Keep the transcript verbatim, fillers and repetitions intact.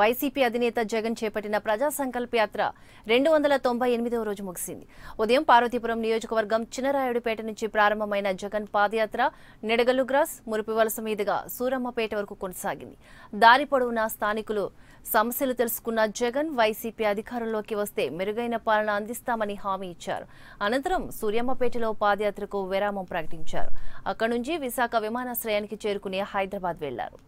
YCP అధినేత జగన్ చేపట్టిన ప్రజా సంకల్ప యాత్ర రెండు వందల తొంభై ఎనిమిదవ రోజు ముగిసింది. ఉదయం పార్వతీపురం నియోజకవర్గం చిన్నరాయుడుపేట నుంచి ప్రారంభమైన జగన్ పాదయాత్ర నిడగల్లు గ్రాస్ మురిపివలస మీదుగా సూరమ్మపేట వరకు కొనసాగింది. దారి పొడవునా స్థానికులు సమస్యలు తెలుసుకున్న జగన్ వైసీపీ అధికారంలోకి వస్తే మెరుగైన పాలన అందిస్తామని హామీ ఇచ్చారు. అనంతరం సూర్యమ్మపేటలో పాదయాత్రకు విరామం ప్రకటించారు. అక్కడి నుంచి విశాఖ విమానాశ్రయానికి చేరుకుని హైదరాబాద్ వెళ్లారు.